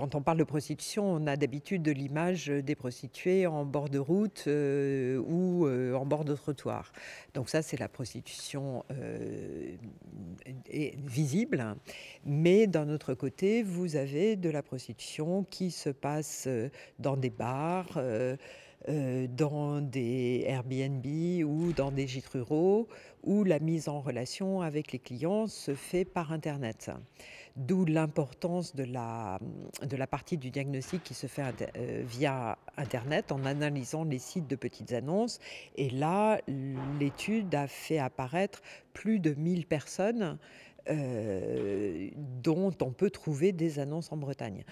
Quand on parle de prostitution, on a d'habitude l'image des prostituées en bord de route ou en bord de trottoir. Donc ça, c'est la prostitution visible. Mais d'un autre côté, vous avez de la prostitution qui se passe dans des bars, dans des Airbnb ou dans des gîtes ruraux, où la mise en relation avec les clients se fait par Internet. D'où l'importance de la partie du diagnostic qui se fait via Internet en analysant les sites de petites annonces. Et là, l'étude a fait apparaître plus de 1000 personnes dont on peut trouver des annonces en Bretagne.